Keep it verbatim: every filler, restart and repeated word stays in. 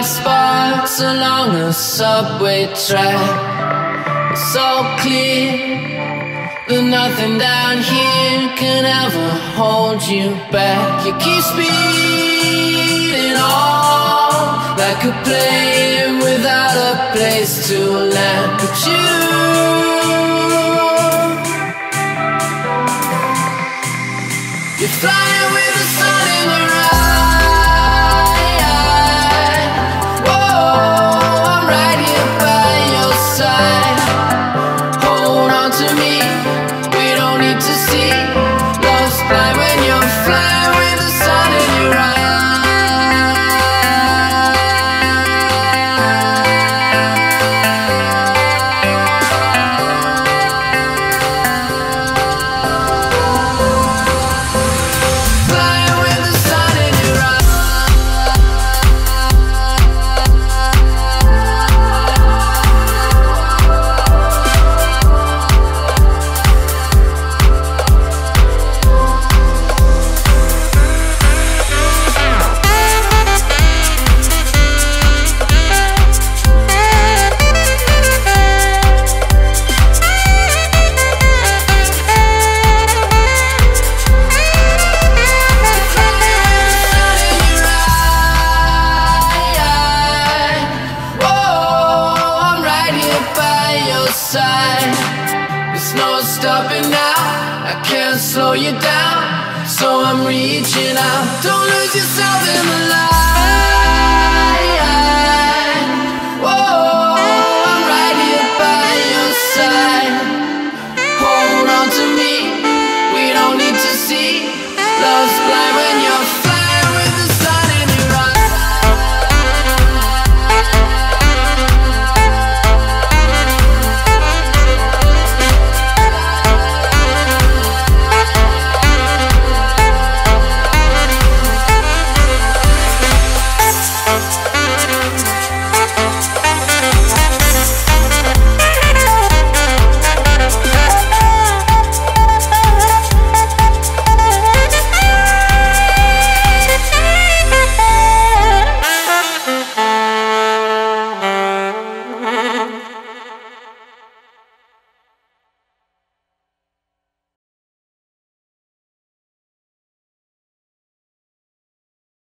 bright spots along the subway track. It's so clear that nothing down here can ever hold you back. You keep speeding on like a plane without a place to land. But you, you're flying with the sun in the rise. There's no stopping now, I can't slow you down, so I'm reaching out. Don't lose yourself in the light.